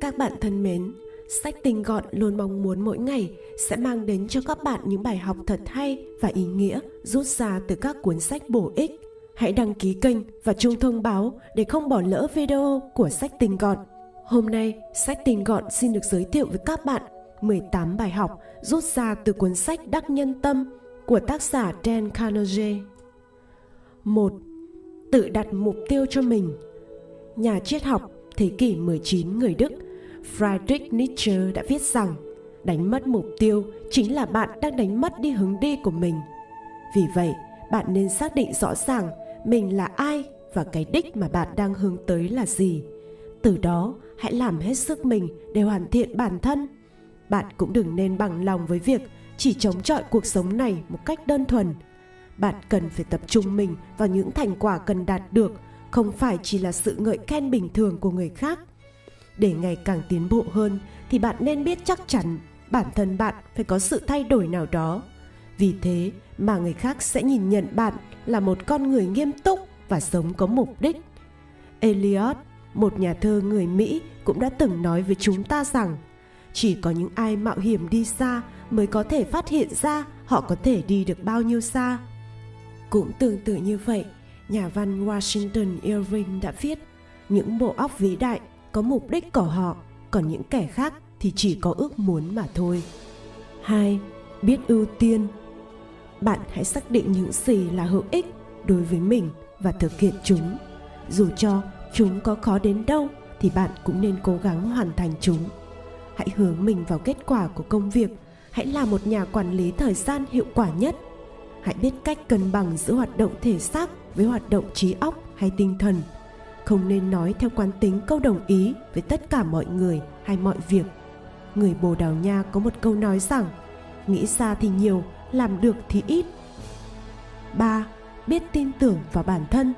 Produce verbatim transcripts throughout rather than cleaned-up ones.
Các bạn thân mến, Sách Tinh Gọn luôn mong muốn mỗi ngày sẽ mang đến cho các bạn những bài học thật hay và ý nghĩa rút ra từ các cuốn sách bổ ích. Hãy đăng ký kênh và chuông thông báo để không bỏ lỡ video của Sách Tinh Gọn. Hôm nay, Sách Tinh Gọn xin được giới thiệu với các bạn mười tám bài học rút ra từ cuốn sách Đắc Nhân Tâm của tác giả Dale Carnegie. một. Tự đặt mục tiêu cho mình. Nhà triết học thế kỷ mười chín người Đức Friedrich Nietzsche đã viết rằng đánh mất mục tiêu chính là bạn đang đánh mất đi hướng đi của mình. Vì vậy, bạn nên xác định rõ ràng mình là ai và cái đích mà bạn đang hướng tới là gì. Từ đó, hãy làm hết sức mình để hoàn thiện bản thân. Bạn cũng đừng nên bằng lòng với việc chỉ chống chọi cuộc sống này một cách đơn thuần. Bạn cần phải tập trung mình vào những thành quả cần đạt được, không phải chỉ là sự ngợi khen bình thường của người khác. Để ngày càng tiến bộ hơn thì bạn nên biết chắc chắn bản thân bạn phải có sự thay đổi nào đó. Vì thế mà người khác sẽ nhìn nhận bạn là một con người nghiêm túc và sống có mục đích. Eliot, một nhà thơ người Mỹ, cũng đã từng nói với chúng ta rằng chỉ có những ai mạo hiểm đi xa mới có thể phát hiện ra họ có thể đi được bao nhiêu xa. Cũng tương tự như vậy, nhà văn Washington Irving đã viết, những bộ óc vĩ đại có mục đích của họ, còn những kẻ khác thì chỉ có ước muốn mà thôi. hai. Biết ưu tiên. Bạn hãy xác định những gì là hữu ích đối với mình và thực hiện chúng. Dù cho chúng có khó đến đâu thì bạn cũng nên cố gắng hoàn thành chúng. Hãy hướng mình vào kết quả của công việc, hãy là một nhà quản lý thời gian hiệu quả nhất. Hãy biết cách cân bằng giữa hoạt động thể xác với hoạt động trí óc hay tinh thần. Không nên nói theo quán tính câu đồng ý với tất cả mọi người hay mọi việc. Người Bồ Đào Nha có một câu nói rằng, nghĩ ra thì nhiều, làm được thì ít. ba. Biết tin tưởng vào bản thân.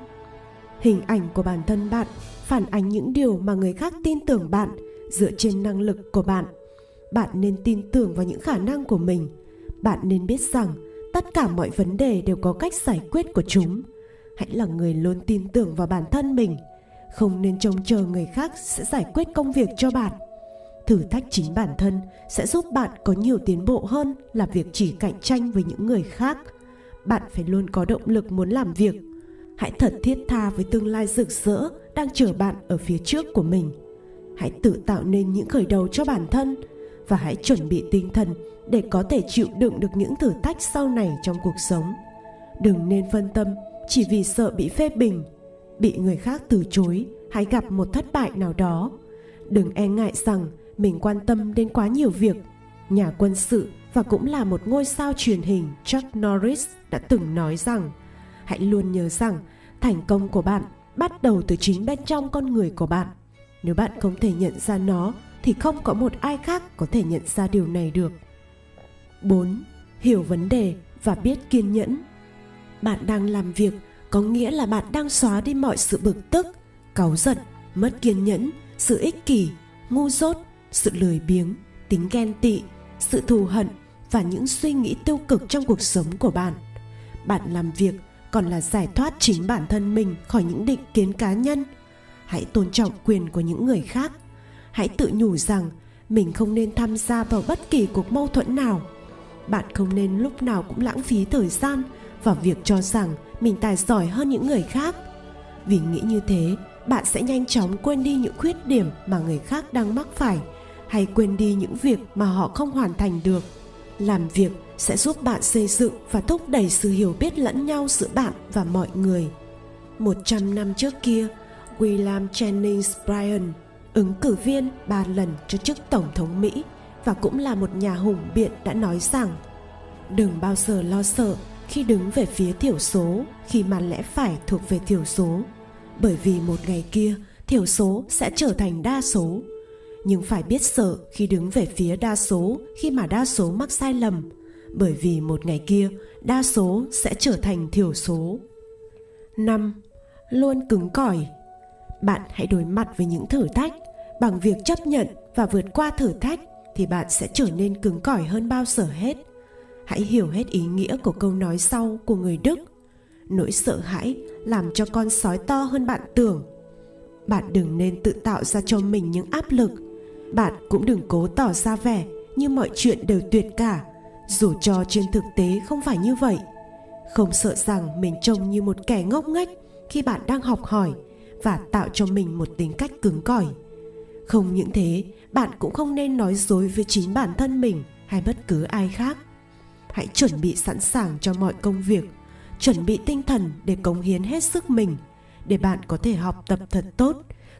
Hình ảnh của bản thân bạn phản ánh những điều mà người khác tin tưởng bạn dựa trên năng lực của bạn. Bạn nên tin tưởng vào những khả năng của mình. Bạn nên biết rằng tất cả mọi vấn đề đều có cách giải quyết của chúng. Hãy là người luôn tin tưởng vào bản thân mình. Không nên trông chờ người khác sẽ giải quyết công việc cho bạn. Thử thách chính bản thân sẽ giúp bạn có nhiều tiến bộ hơn là việc chỉ cạnh tranh với những người khác. Bạn phải luôn có động lực muốn làm việc. Hãy thật thiết tha với tương lai rực rỡ đang chờ bạn ở phía trước của mình. Hãy tự tạo nên những khởi đầu cho bản thân và hãy chuẩn bị tinh thần để có thể chịu đựng được những thử thách sau này trong cuộc sống. Đừng nên phân tâm chỉ vì sợ bị phê bình, bị người khác từ chối hay gặp một thất bại nào đó. Đừng e ngại rằng mình quan tâm đến quá nhiều việc. Nhà quân sự và cũng là một ngôi sao truyền hình Chuck Norris đã từng nói rằng hãy luôn nhớ rằng thành công của bạn bắt đầu từ chính bên trong con người của bạn. Nếu bạn không thể nhận ra nó thì không có một ai khác có thể nhận ra điều này được. bốn. Hiểu vấn đề và biết kiên nhẫn. Bạn đang làm việc có nghĩa là bạn đang xóa đi mọi sự bực tức, cáu giận, mất kiên nhẫn, sự ích kỷ, ngu dốt, sự lười biếng, tính ghen tị, sự thù hận và những suy nghĩ tiêu cực trong cuộc sống của bạn. Bạn làm việc còn là giải thoát chính bản thân mình khỏi những định kiến cá nhân. Hãy tôn trọng quyền của những người khác. Hãy tự nhủ rằng mình không nên tham gia vào bất kỳ cuộc mâu thuẫn nào. Bạn không nên lúc nào cũng lãng phí thời gian vào việc cho rằng mình tài giỏi hơn những người khác. Vì nghĩ như thế, bạn sẽ nhanh chóng quên đi những khuyết điểm mà người khác đang mắc phải hay quên đi những việc mà họ không hoàn thành được. Làm việc sẽ giúp bạn xây dựng và thúc đẩy sự hiểu biết lẫn nhau giữa bạn và mọi người. một trăm năm trước kia, William Jennings Bryan, ứng cử viên ba lần cho chức Tổng thống Mỹ và cũng là một nhà hùng biện, đã nói rằng đừng bao giờ lo sợ khi đứng về phía thiểu số khi mà lẽ phải thuộc về thiểu số, bởi vì một ngày kia thiểu số sẽ trở thành đa số. Nhưng phải biết sợ khi đứng về phía đa số khi mà đa số mắc sai lầm, bởi vì một ngày kia đa số sẽ trở thành thiểu số. năm. Luôn cứng cỏi. Bạn hãy đối mặt với những thử thách. Bằng việc chấp nhận và vượt qua thử thách thì bạn sẽ trở nên cứng cỏi hơn bao giờ hết. Hãy hiểu hết ý nghĩa của câu nói sau của người Đức. Nỗi sợ hãi làm cho con sói to hơn bạn tưởng. Bạn đừng nên tự tạo ra cho mình những áp lực. Bạn cũng đừng cố tỏ ra vẻ như mọi chuyện đều tuyệt cả, dù cho trên thực tế không phải như vậy. Không sợ rằng mình trông như một kẻ ngốc nghếch khi bạn đang học hỏi và tạo cho mình một tính cách cứng cỏi. Không những thế, bạn cũng không nên nói dối với chính bản thân mình hay bất cứ ai khác. Hãy chuẩn bị sẵn sàng cho mọi công việc, chuẩn bị tinh thần để cống hiến hết sức mình, để bạn có thể học tập thật tốt,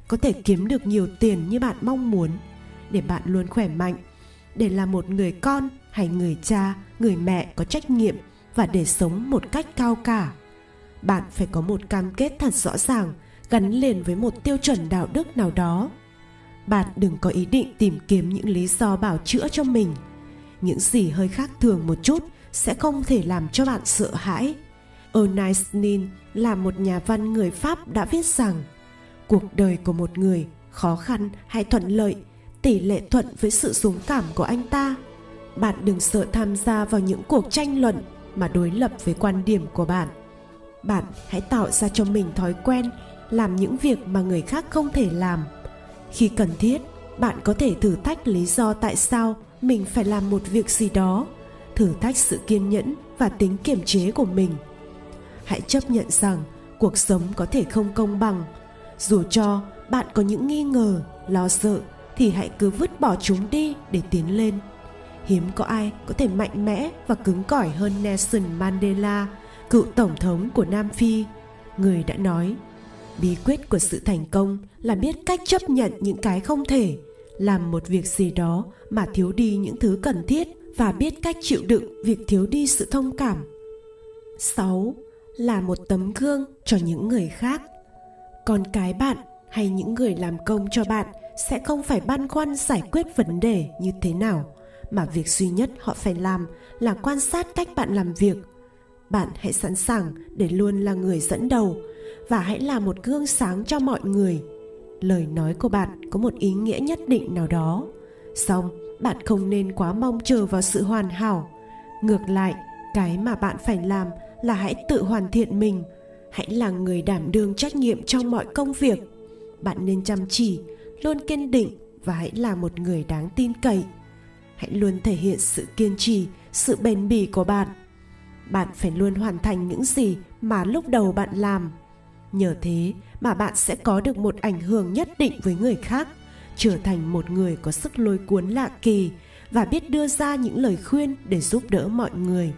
có thể kiếm được nhiều tiền như bạn mong muốn, để bạn luôn khỏe mạnh, để là một người con hay người cha, người mẹ có trách nhiệm và để sống một cách cao cả. Bạn phải có một cam kết thật rõ ràng, gắn liền với một tiêu chuẩn đạo đức nào đó. Bạn đừng có ý định tìm kiếm những lý do bào chữa cho mình. Những gì hơi khác thường một chút sẽ không thể làm cho bạn sợ hãi. Ernest Nin là một nhà văn người Pháp đã viết rằng: cuộc đời của một người, khó khăn hay thuận lợi, tỷ lệ thuận với sự dũng cảm của anh ta. Bạn đừng sợ tham gia vào những cuộc tranh luận mà đối lập với quan điểm của bạn. Bạn hãy tạo ra cho mình thói quen làm những việc mà người khác không thể làm. Khi cần thiết, bạn có thể thử thách lý do tại sao mình phải làm một việc gì đó, thử thách sự kiên nhẫn và tính kiềm chế của mình. Hãy chấp nhận rằng cuộc sống có thể không công bằng. Dù cho bạn có những nghi ngờ, lo sợ thì hãy cứ vứt bỏ chúng đi để tiến lên. Hiếm có ai có thể mạnh mẽ và cứng cỏi hơn Nelson Mandela, cựu tổng thống của Nam Phi. Người đã nói, bí quyết của sự thành công là biết cách chấp nhận những cái không thể, làm một việc gì đó mà thiếu đi những thứ cần thiết và biết cách chịu đựng việc thiếu đi sự thông cảm. Sáu. Là một tấm gương cho những người khác. Con cái bạn hay những người làm công cho bạn sẽ không phải băn khoăn giải quyết vấn đề như thế nào, mà việc duy nhất họ phải làm là quan sát cách bạn làm việc. Bạn hãy sẵn sàng để luôn là người dẫn đầu và hãy là một gương sáng cho mọi người. Lời nói của bạn có một ý nghĩa nhất định nào đó. Song, bạn không nên quá mong chờ vào sự hoàn hảo. Ngược lại, cái mà bạn phải làm là hãy tự hoàn thiện mình. Hãy là người đảm đương trách nhiệm trong mọi công việc. Bạn nên chăm chỉ, luôn kiên định và hãy là một người đáng tin cậy. Hãy luôn thể hiện sự kiên trì, sự bền bỉ của bạn. Bạn phải luôn hoàn thành những gì mà lúc đầu bạn làm. Nhờ thế mà bạn sẽ có được một ảnh hưởng nhất định với người khác, trở thành một người có sức lôi cuốn lạ kỳ và biết đưa ra những lời khuyên để giúp đỡ mọi người.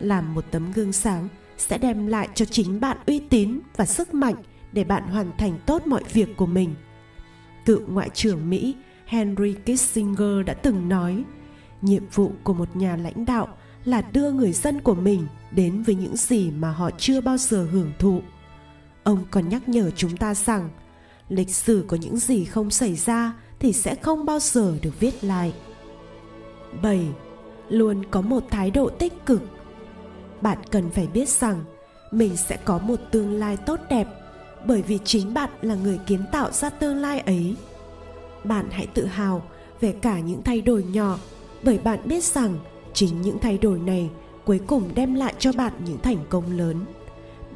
Làm một tấm gương sáng sẽ đem lại cho chính bạn uy tín và sức mạnh để bạn hoàn thành tốt mọi việc của mình. Cựu Ngoại trưởng Mỹ Henry Kissinger đã từng nói, nhiệm vụ của một nhà lãnh đạo là đưa người dân của mình đến với những gì mà họ chưa bao giờ hưởng thụ. Ông còn nhắc nhở chúng ta rằng, lịch sử có những gì không xảy ra thì sẽ không bao giờ được viết lại. Bảy. Luôn có một thái độ tích cực. Bạn cần phải biết rằng mình sẽ có một tương lai tốt đẹp, bởi vì chính bạn là người kiến tạo ra tương lai ấy. Bạn hãy tự hào về cả những thay đổi nhỏ, bởi bạn biết rằng chính những thay đổi này cuối cùng đem lại cho bạn những thành công lớn.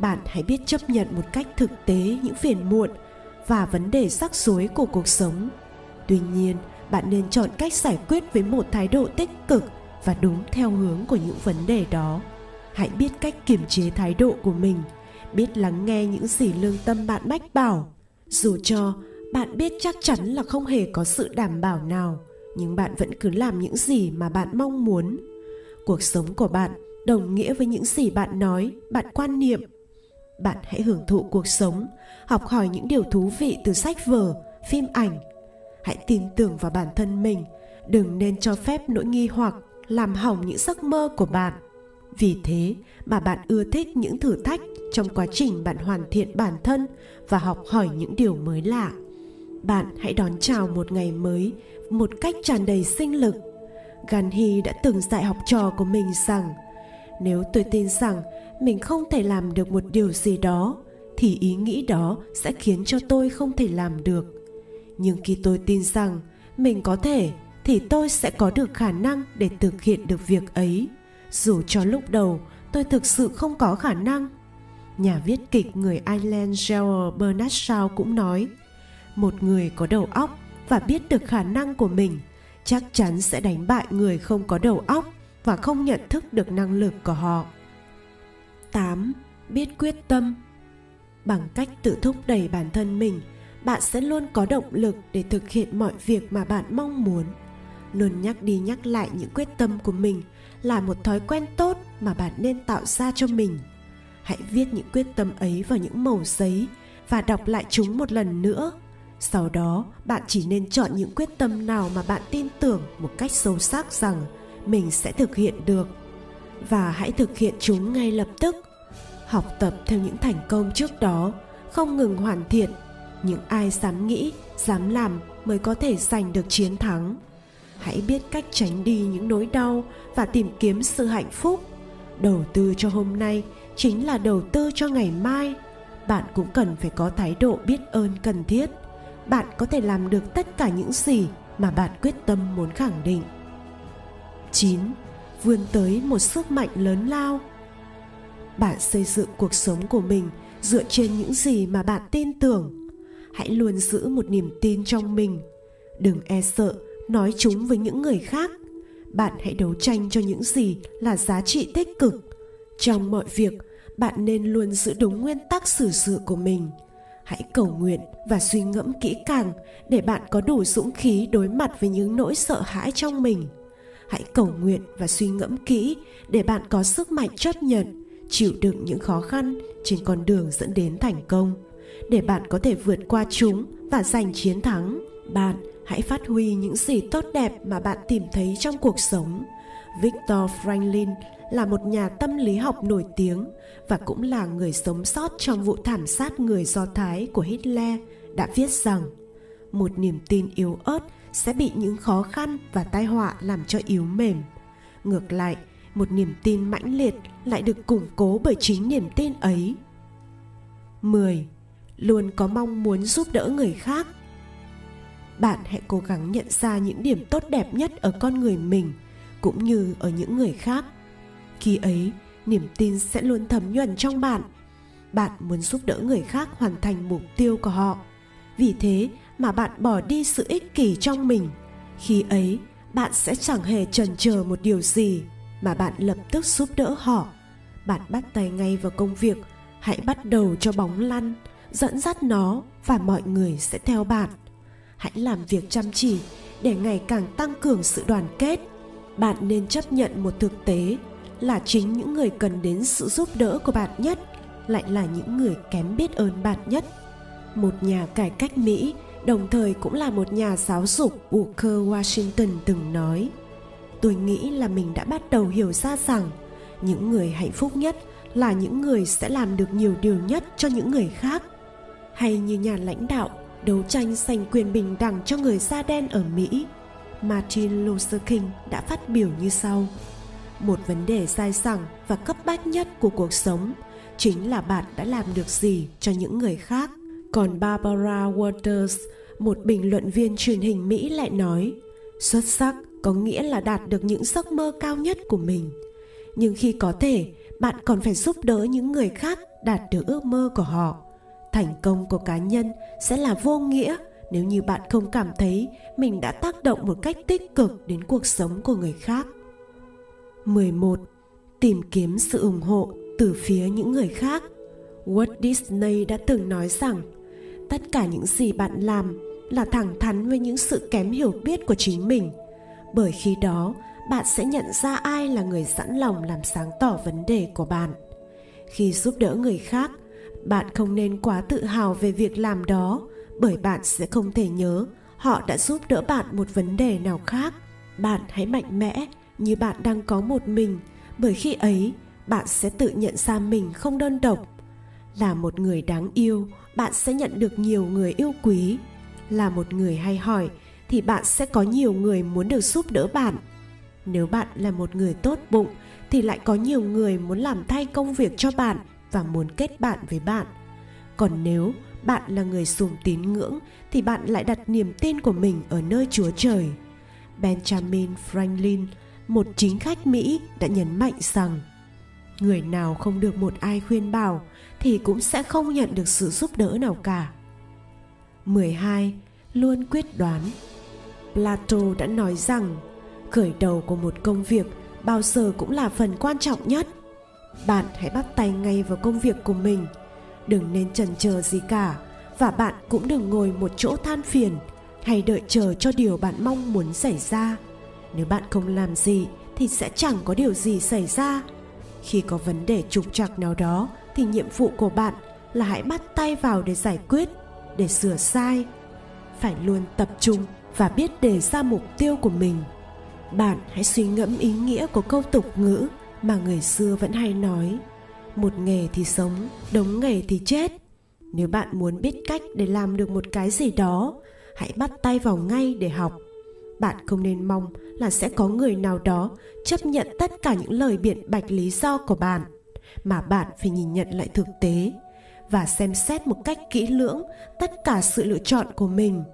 Bạn hãy biết chấp nhận một cách thực tế những phiền muộn và vấn đề rắc rối của cuộc sống. Tuy nhiên, bạn nên chọn cách giải quyết với một thái độ tích cực và đúng theo hướng của những vấn đề đó. Hãy biết cách kiềm chế thái độ của mình, biết lắng nghe những gì lương tâm bạn mách bảo. Dù cho bạn biết chắc chắn là không hề có sự đảm bảo nào, nhưng bạn vẫn cứ làm những gì mà bạn mong muốn. Cuộc sống của bạn đồng nghĩa với những gì bạn nói, bạn quan niệm. Bạn hãy hưởng thụ cuộc sống, học hỏi những điều thú vị từ sách vở, phim ảnh. Hãy tin tưởng vào bản thân mình, đừng nên cho phép nỗi nghi hoặc làm hỏng những giấc mơ của bạn. Vì thế mà bạn ưa thích những thử thách trong quá trình bạn hoàn thiện bản thân và học hỏi những điều mới lạ. Bạn hãy đón chào một ngày mới một cách tràn đầy sinh lực. Gandhi đã từng dạy học trò của mình rằng, nếu tôi tin rằng mình không thể làm được một điều gì đó, thì ý nghĩ đó sẽ khiến cho tôi không thể làm được. Nhưng khi tôi tin rằng mình có thể, thì tôi sẽ có được khả năng để thực hiện được việc ấy, dù cho lúc đầu tôi thực sự không có khả năng. Nhà viết kịch người Ireland George Bernard Shaw cũng nói, một người có đầu óc và biết được khả năng của mình, chắc chắn sẽ đánh bại người không có đầu óc và không nhận thức được năng lực của họ. tám. Biết quyết tâm. Bằng cách tự thúc đẩy bản thân mình, bạn sẽ luôn có động lực để thực hiện mọi việc mà bạn mong muốn. Luôn nhắc đi nhắc lại những quyết tâm của mình là một thói quen tốt mà bạn nên tạo ra cho mình. Hãy viết những quyết tâm ấy vào những mẩu giấy và đọc lại chúng một lần nữa. Sau đó, bạn chỉ nên chọn những quyết tâm nào mà bạn tin tưởng một cách sâu sắc rằng mình sẽ thực hiện được, và hãy thực hiện chúng ngay lập tức. Học tập theo những thành công trước đó, không ngừng hoàn thiện. Những ai dám nghĩ, dám làm mới có thể giành được chiến thắng. Hãy biết cách tránh đi những nỗi đau và tìm kiếm sự hạnh phúc. Đầu tư cho hôm nay chính là đầu tư cho ngày mai. Bạn cũng cần phải có thái độ biết ơn cần thiết. Bạn có thể làm được tất cả những gì mà bạn quyết tâm muốn khẳng định. chín. Vươn tới một sức mạnh lớn lao. Bạn xây dựng cuộc sống của mình dựa trên những gì mà bạn tin tưởng. Hãy luôn giữ một niềm tin trong mình. Đừng e sợ nói chúng với những người khác. Bạn hãy đấu tranh cho những gì là giá trị tích cực. Trong mọi việc, bạn nên luôn giữ đúng nguyên tắc xử sự của mình. Hãy cầu nguyện và suy ngẫm kỹ càng để bạn có đủ dũng khí đối mặt với những nỗi sợ hãi trong mình. Hãy cầu nguyện và suy ngẫm kỹ để bạn có sức mạnh chấp nhận, chịu đựng những khó khăn trên con đường dẫn đến thành công, để bạn có thể vượt qua chúng và giành chiến thắng. Bạn hãy phát huy những gì tốt đẹp mà bạn tìm thấy trong cuộc sống. Victor Franklin là một nhà tâm lý học nổi tiếng và cũng là người sống sót trong vụ thảm sát người Do Thái của Hitler, đã viết rằng một niềm tin yếu ớt sẽ bị những khó khăn và tai họa làm cho yếu mềm. Ngược lại, một niềm tin mãnh liệt lại được củng cố bởi chính niềm tin ấy. mười. Luôn có mong muốn giúp đỡ người khác. Bạn hãy cố gắng nhận ra những điểm tốt đẹp nhất ở con người mình cũng như ở những người khác. Khi ấy, niềm tin sẽ luôn thấm nhuần trong bạn. Bạn muốn giúp đỡ người khác hoàn thành mục tiêu của họ. Vì thế mà bạn bỏ đi sự ích kỷ trong mình. Khi ấy, bạn sẽ chẳng hề chần chờ một điều gì mà bạn lập tức giúp đỡ họ. Bạn bắt tay ngay vào công việc. Hãy bắt đầu cho bóng lăn, dẫn dắt nó và mọi người sẽ theo bạn. Hãy làm việc chăm chỉ để ngày càng tăng cường sự đoàn kết. Bạn nên chấp nhận một thực tế là chính những người cần đến sự giúp đỡ của bạn nhất lại là những người kém biết ơn bạn nhất. Một nhà cải cách Mỹ, đồng thời cũng là một nhà giáo dục, Booker Washington từng nói: "Tôi nghĩ là mình đã bắt đầu hiểu ra rằng những người hạnh phúc nhất là những người sẽ làm được nhiều điều nhất cho những người khác." Hay như nhà lãnh đạo đấu tranh giành quyền bình đẳng cho người da đen ở Mỹ, Martin Luther King đã phát biểu như sau: "Một vấn đề dai dẳng và cấp bách nhất của cuộc sống chính là bạn đã làm được gì cho những người khác." Còn Barbara Walters, một bình luận viên truyền hình Mỹ lại nói: "Xuất sắc có nghĩa là đạt được những giấc mơ cao nhất của mình. Nhưng khi có thể, bạn còn phải giúp đỡ những người khác đạt được ước mơ của họ. Thành công của cá nhân sẽ là vô nghĩa nếu như bạn không cảm thấy mình đã tác động một cách tích cực đến cuộc sống của người khác." mười một. Tìm kiếm sự ủng hộ từ phía những người khác. Walt Disney đã từng nói rằng tất cả những gì bạn làm là thẳng thắn với những sự kém hiểu biết của chính mình, bởi khi đó bạn sẽ nhận ra ai là người sẵn lòng làm sáng tỏ vấn đề của bạn. Khi giúp đỡ người khác, bạn không nên quá tự hào về việc làm đó, bởi bạn sẽ không thể nhớ họ đã giúp đỡ bạn một vấn đề nào khác. Bạn hãy mạnh mẽ như bạn đang có một mình, bởi khi ấy bạn sẽ tự nhận ra mình không đơn độc. Là một người đáng yêu, bạn sẽ nhận được nhiều người yêu quý. Là một người hay hỏi thì bạn sẽ có nhiều người muốn được giúp đỡ bạn. Nếu bạn là một người tốt bụng thì lại có nhiều người muốn làm thay công việc cho bạn và muốn kết bạn với bạn. Còn nếu bạn là người sùng tín ngưỡng thì bạn lại đặt niềm tin của mình ở nơi Chúa Trời. Benjamin Franklin, một chính khách Mỹ, đã nhấn mạnh rằng người nào không được một ai khuyên bảo thì cũng sẽ không nhận được sự giúp đỡ nào cả. mười hai. luôn quyết đoán. Plato đã nói rằng khởi đầu của một công việc bao giờ cũng là phần quan trọng nhất. Bạn hãy bắt tay ngay vào công việc của mình, đừng nên chần chờ gì cả, và bạn cũng đừng ngồi một chỗ than phiền hay đợi chờ cho điều bạn mong muốn xảy ra. Nếu bạn không làm gì thì sẽ chẳng có điều gì xảy ra. Khi có vấn đề trục trặc nào đó thì nhiệm vụ của bạn là hãy bắt tay vào để giải quyết, để sửa sai. Phải luôn tập trung và biết đề ra mục tiêu của mình. Bạn hãy suy ngẫm ý nghĩa của câu tục ngữ mà người xưa vẫn hay nói: một nghề thì sống, đống nghề thì chết. Nếu bạn muốn biết cách để làm được một cái gì đó, hãy bắt tay vào ngay để học. Bạn không nên mong là sẽ có người nào đó chấp nhận tất cả những lời biện bạch lý do của bạn, mà bạn phải nhìn nhận lại thực tế và xem xét một cách kỹ lưỡng tất cả sự lựa chọn của mình.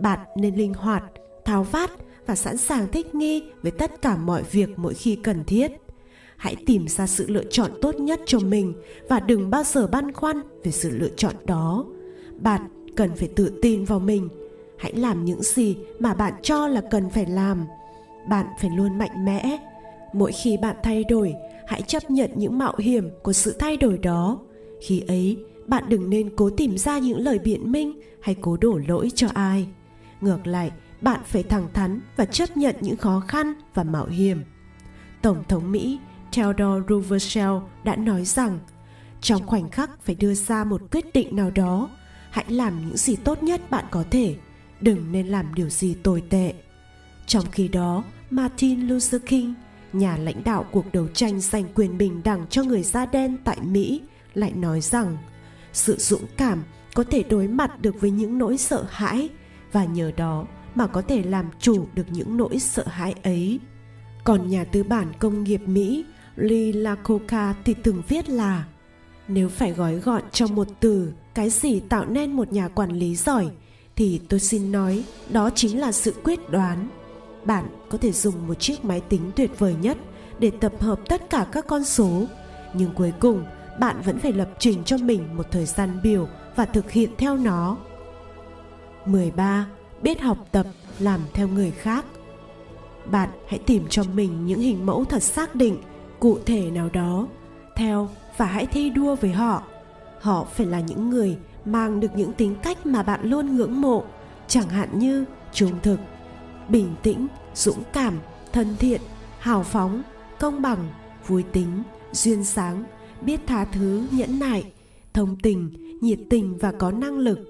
Bạn nên linh hoạt, tháo vát và sẵn sàng thích nghi với tất cả mọi việc mỗi khi cần thiết. Hãy tìm ra sự lựa chọn tốt nhất cho mình và đừng bao giờ băn khoăn về sự lựa chọn đó. Bạn cần phải tự tin vào mình. Hãy làm những gì mà bạn cho là cần phải làm. Bạn phải luôn mạnh mẽ. Mỗi khi bạn thay đổi, hãy chấp nhận những mạo hiểm của sự thay đổi đó. Khi ấy, bạn đừng nên cố tìm ra những lời biện minh hay cố đổ lỗi cho ai. Ngược lại, bạn phải thẳng thắn và chấp nhận những khó khăn và mạo hiểm. Tổng thống Mỹ Theodore Roosevelt đã nói rằng, trong khoảnh khắc phải đưa ra một quyết định nào đó, hãy làm những gì tốt nhất bạn có thể, đừng nên làm điều gì tồi tệ. Trong khi đó, Martin Luther King, nhà lãnh đạo cuộc đấu tranh giành quyền bình đẳng cho người da đen tại Mỹ, lại nói rằng sự dũng cảm có thể đối mặt được với những nỗi sợ hãi, và nhờ đó mà có thể làm chủ được những nỗi sợ hãi ấy. Còn nhà tư bản công nghiệp Mỹ Lee Iacocca thì từng viết là: nếu phải gói gọn trong một từ cái gì tạo nên một nhà quản lý giỏi, thì tôi xin nói đó chính là sự quyết đoán. Bạn có thể dùng một chiếc máy tính tuyệt vời nhất để tập hợp tất cả các con số, nhưng cuối cùng bạn vẫn phải lập trình cho mình một thời gian biểu và thực hiện theo nó. mười ba. Biết học tập, làm theo người khác. Bạn hãy tìm cho mình những hình mẫu thật xác định, cụ thể nào đó, theo và hãy thi đua với họ. Họ phải là những người mang được những tính cách mà bạn luôn ngưỡng mộ, chẳng hạn như trung thực, bình tĩnh, dũng cảm, thân thiện, hào phóng, công bằng, vui tính, duyên dáng, biết tha thứ, nhẫn nại, thông tình, nhiệt tình và có năng lực.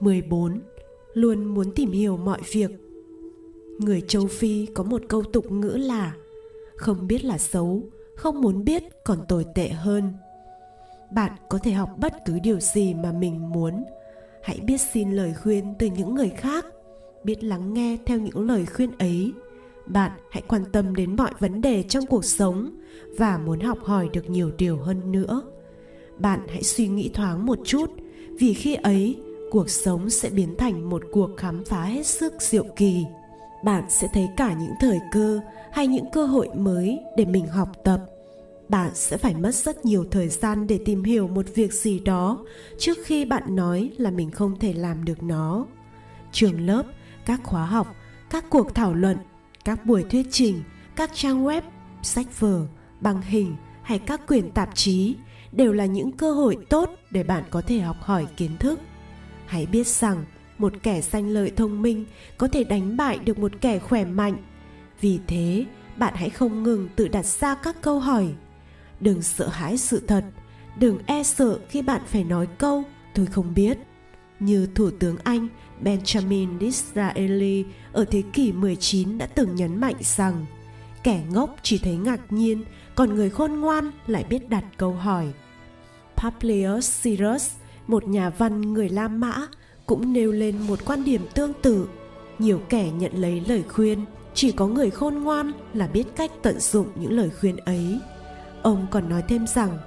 mười bốn. Luôn muốn tìm hiểu mọi việc. Người châu Phi có một câu tục ngữ là: không biết là xấu, không muốn biết còn tồi tệ hơn. Bạn có thể học bất cứ điều gì mà mình muốn. Hãy biết xin lời khuyên từ những người khác, biết lắng nghe theo những lời khuyên ấy. Bạn hãy quan tâm đến mọi vấn đề trong cuộc sống và muốn học hỏi được nhiều điều hơn nữa. Bạn hãy suy nghĩ thoáng một chút, vì khi ấy cuộc sống sẽ biến thành một cuộc khám phá hết sức diệu kỳ. Bạn sẽ thấy cả những thời cơ hay những cơ hội mới để mình học tập. Bạn sẽ phải mất rất nhiều thời gian để tìm hiểu một việc gì đó trước khi bạn nói là mình không thể làm được nó. Trường lớp, các khóa học, các cuộc thảo luận, các buổi thuyết trình, các trang web, sách vở, băng hình hay các quyển tạp chí đều là những cơ hội tốt để bạn có thể học hỏi kiến thức. Hãy biết rằng một kẻ xanh lợi thông minh có thể đánh bại được một kẻ khỏe mạnh. Vì thế, bạn hãy không ngừng tự đặt ra các câu hỏi. Đừng sợ hãi sự thật, đừng e sợ khi bạn phải nói câu tôi không biết. Như Thủ tướng Anh Benjamin Disraeli ở thế kỷ mười chín đã từng nhấn mạnh rằng kẻ ngốc chỉ thấy ngạc nhiên, còn người khôn ngoan lại biết đặt câu hỏi. Paplius Sirus, một nhà văn người La Mã, cũng nêu lên một quan điểm tương tự. Nhiều kẻ nhận lấy lời khuyên, chỉ có người khôn ngoan là biết cách tận dụng những lời khuyên ấy. Ông còn nói thêm rằng,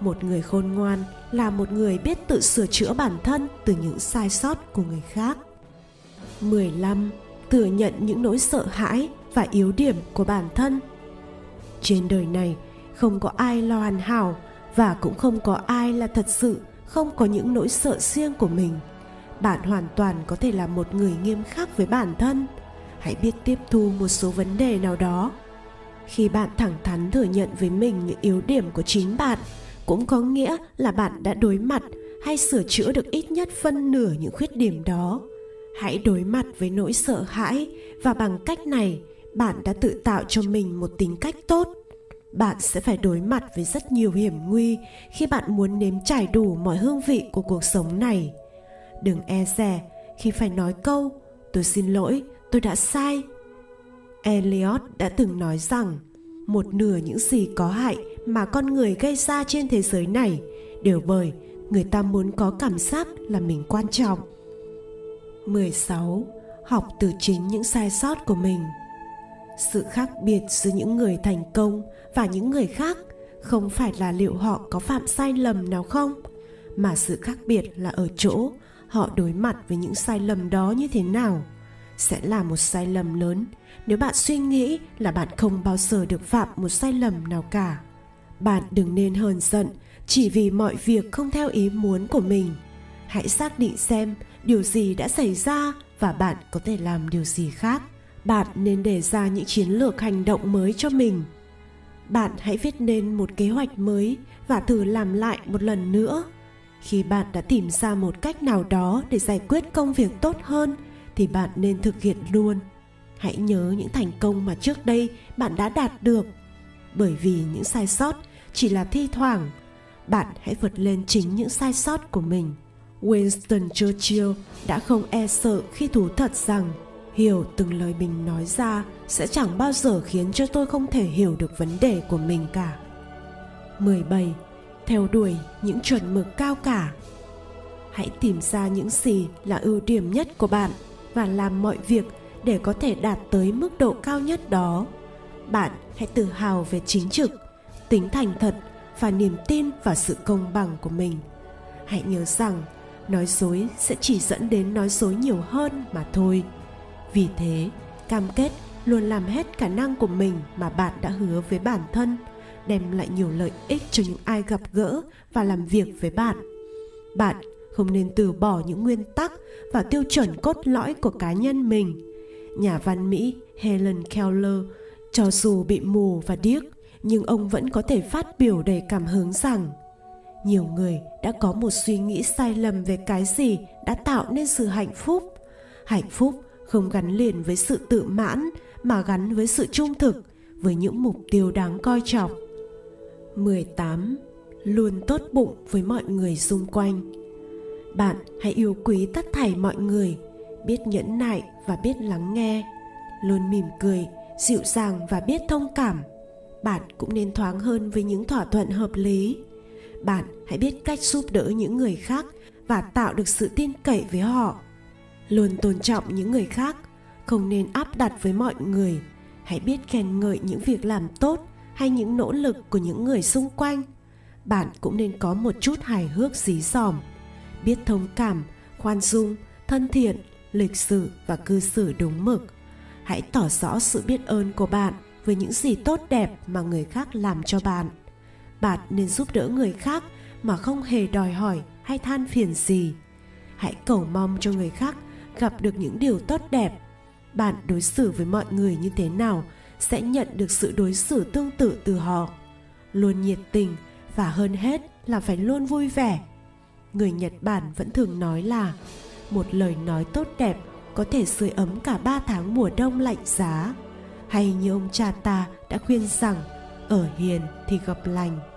một người khôn ngoan là một người biết tự sửa chữa bản thân từ những sai sót của người khác. mười lăm. Thừa nhận những nỗi sợ hãi và yếu điểm của bản thân. Trên đời này, không có ai lo hoàn hảo và cũng không có ai là thật sự không có những nỗi sợ riêng của mình. Bạn hoàn toàn có thể là một người nghiêm khắc với bản thân. Hãy biết tiếp thu một số vấn đề nào đó. Khi bạn thẳng thắn thừa nhận với mình những yếu điểm của chính bạn, cũng có nghĩa là bạn đã đối mặt hay sửa chữa được ít nhất phân nửa những khuyết điểm đó. Hãy đối mặt với nỗi sợ hãi, và bằng cách này, bạn đã tự tạo cho mình một tính cách tốt. Bạn sẽ phải đối mặt với rất nhiều hiểm nguy khi bạn muốn nếm trải đủ mọi hương vị của cuộc sống này. Đừng e dè khi phải nói câu "Tôi xin lỗi, tôi đã sai". Eliot đã từng nói rằng một nửa những gì có hại mà con người gây ra trên thế giới này đều bởi người ta muốn có cảm giác là mình quan trọng. mười sáu. Học từ chính những sai sót của mình. Sự khác biệt giữa những người thành công và những người khác không phải là liệu họ có phạm sai lầm nào không, mà sự khác biệt là ở chỗ họ đối mặt với những sai lầm đó như thế nào. Sẽ là một sai lầm lớn nếu bạn suy nghĩ là bạn không bao giờ được phạm một sai lầm nào cả. Bạn đừng nên hờn giận chỉ vì mọi việc không theo ý muốn của mình. Hãy xác định xem điều gì đã xảy ra và bạn có thể làm điều gì khác. Bạn nên đề ra những chiến lược hành động mới cho mình. Bạn hãy viết nên một kế hoạch mới và thử làm lại một lần nữa. Khi bạn đã tìm ra một cách nào đó để giải quyết công việc tốt hơn, thì bạn nên thực hiện luôn. Hãy nhớ những thành công mà trước đây bạn đã đạt được, bởi vì những sai sót chỉ là thi thoảng. Bạn hãy vượt lên chính những sai sót của mình. Winston Churchill đã không e sợ khi thú thật rằng hiểu từng lời mình nói ra sẽ chẳng bao giờ khiến cho tôi không thể hiểu được vấn đề của mình cả. mười bảy. Theo đuổi những chuẩn mực cao cả. Hãy tìm ra những gì là ưu điểm nhất của bạn và làm mọi việc để có thể đạt tới mức độ cao nhất đó. Bạn hãy tự hào về chính trực, tính thành thật và niềm tin vào sự công bằng của mình. Hãy nhớ rằng nói dối sẽ chỉ dẫn đến nói dối nhiều hơn mà thôi. Vì thế, cam kết luôn làm hết khả năng của mình mà bạn đã hứa với bản thân, đem lại nhiều lợi ích cho những ai gặp gỡ và làm việc với bạn. Bạn không nên từ bỏ những nguyên tắc và tiêu chuẩn cốt lõi của cá nhân mình. Nhà văn Mỹ Helen Keller, cho dù bị mù và điếc, nhưng ông vẫn có thể phát biểu đầy cảm hứng rằng nhiều người đã có một suy nghĩ sai lầm về cái gì đã tạo nên sự hạnh phúc. Hạnh phúc không gắn liền với sự tự mãn mà gắn với sự trung thực, với những mục tiêu đáng coi trọng. mười tám. Luôn tốt bụng với mọi người xung quanh. Bạn hãy yêu quý tất thảy mọi người, biết nhẫn nại và biết lắng nghe, luôn mỉm cười, dịu dàng và biết thông cảm. Bạn cũng nên thoáng hơn với những thỏa thuận hợp lý. Bạn hãy biết cách giúp đỡ những người khác và tạo được sự tin cậy với họ. Luôn tôn trọng những người khác, không nên áp đặt với mọi người. Hãy biết khen ngợi những việc làm tốt hay những nỗ lực của những người xung quanh. Bạn cũng nên có một chút hài hước dí dỏm, biết thông cảm, khoan dung, thân thiện, lịch sự và cư xử đúng mực. Hãy tỏ rõ sự biết ơn của bạn với những gì tốt đẹp mà người khác làm cho bạn. Bạn nên giúp đỡ người khác mà không hề đòi hỏi hay than phiền gì. Hãy cầu mong cho người khác gặp được những điều tốt đẹp. Bạn đối xử với mọi người như thế nào sẽ nhận được sự đối xử tương tự từ họ. Luôn nhiệt tình và hơn hết là phải luôn vui vẻ. Người Nhật Bản vẫn thường nói là một lời nói tốt đẹp có thể sưởi ấm cả ba tháng mùa đông lạnh giá. Hay như ông cha ta đã khuyên rằng, ở hiền thì gặp lành.